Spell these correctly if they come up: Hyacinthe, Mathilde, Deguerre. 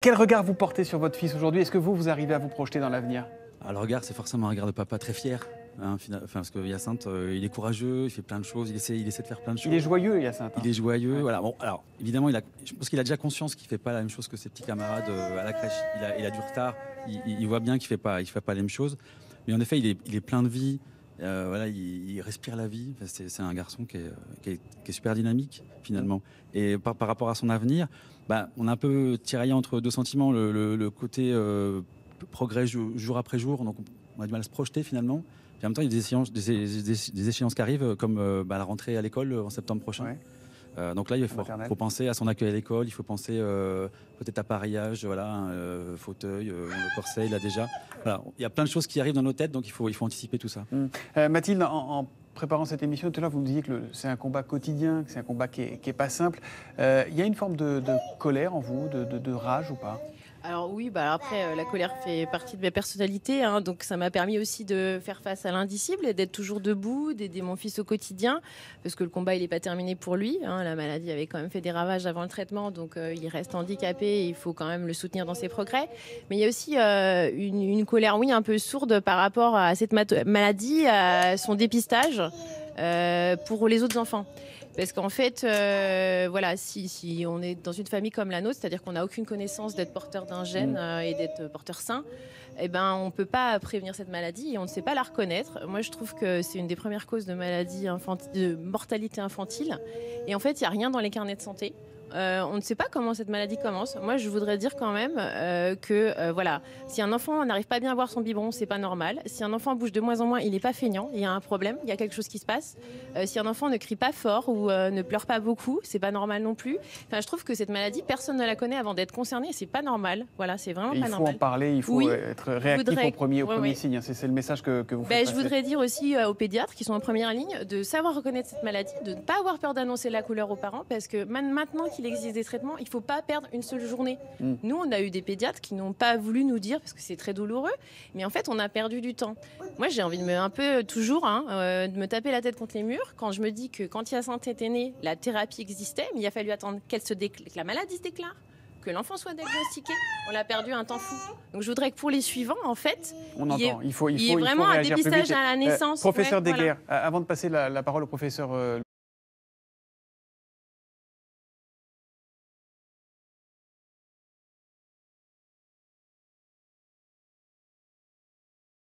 Quel regard vous portez sur votre fils aujourd'hui? Est-ce que vous arrivez à vous projeter dans l'avenir? Le regard, c'est forcément un regard de papa très fier. Parce que Hyacinthe, il est courageux, il fait plein de choses, il essaie de faire plein de choses. Il est joyeux, Hyacinthe. Il est joyeux, ouais. Voilà. Bon, alors, évidemment, je pense qu'il a déjà conscience qu'il ne fait pas la même chose que ses petits camarades à la crèche. Il a du retard, il voit bien qu'il ne fait pas la même chose. Mais en effet, il est plein de vie, voilà, il respire la vie. Enfin, c'est un garçon qui est super dynamique, finalement. Et par rapport à son avenir, on a un peu tiraillé entre deux sentiments, le côté progrès jour après jour, donc on a du mal à se projeter, finalement. Et en même temps, il y a des échéances qui arrivent, comme la rentrée à l'école en septembre prochain. Ouais. Donc là, il faut penser à son accueil à l'école, il faut penser peut-être à appareillage, voilà, fauteuil, corset, il a déjà. Voilà, il y a plein de choses qui arrivent dans nos têtes, donc il faut anticiper tout ça. Mmh. Mathilde, en préparant cette émission, tout à l'heure, vous me disiez que c'est un combat quotidien, que c'est un combat qui est pas simple. Il y a une forme de colère en vous, de rage ou pas? Alors oui, après, la colère fait partie de ma personnalité, hein, donc ça m'a permis aussi de faire face à l'indicible et d'être toujours debout, d'aider mon fils au quotidien, parce que le combat, il n'est pas terminé pour lui, hein, la maladie avait quand même fait des ravages avant le traitement, donc il reste handicapé et il faut quand même le soutenir dans ses progrès. Mais il y a aussi une colère, oui, un peu sourde par rapport à cette maladie, à son dépistage pour les autres enfants. Parce qu'en fait, voilà, si on est dans une famille comme la nôtre, c'est-à-dire qu'on n'a aucune connaissance d'être porteur d'un gène et d'être porteur sain, eh ben, on ne peut pas prévenir cette maladie et on ne sait pas la reconnaître. Moi, je trouve que c'est une des premières causes de maladie de mortalité infantile. Et en fait, il n'y a rien dans les carnets de santé. On ne sait pas comment cette maladie commence. Moi, je voudrais dire quand même que voilà, si un enfant n'arrive pas bien à boire son biberon, c'est pas normal. Si un enfant bouge de moins en moins, il n'est pas feignant, il y a un problème, il y a quelque chose qui se passe. Si un enfant ne crie pas fort ou ne pleure pas beaucoup, c'est pas normal non plus. Enfin, je trouve que cette maladie, personne ne la connaît avant d'être concerné, c'est pas normal. Voilà, c'est vraiment pas normal. Il faut en parler, il faut être réactif au premier signe. Hein. C'est le message que vous faites passer. Je voudrais dire aussi aux pédiatres qui sont en première ligne de savoir reconnaître cette maladie, de ne pas avoir peur d'annoncer la couleur aux parents, parce que maintenant qu'il existe des traitements, il ne faut pas perdre une seule journée. Nous, on a eu des pédiatres qui n'ont pas voulu nous dire, parce que c'est très douloureux, mais en fait, on a perdu du temps. Moi, j'ai envie de me taper la tête contre les murs, quand je me dis que quand Hyacinthe était né, la thérapie existait, mais il a fallu attendre que la maladie se déclare, que l'enfant soit diagnostiqué. On l'a perdu un temps fou. Donc je voudrais que pour les suivants, en fait, il y ait vraiment un dépistage à la naissance. Professeur Deguerre, avant de passer la parole au professeur...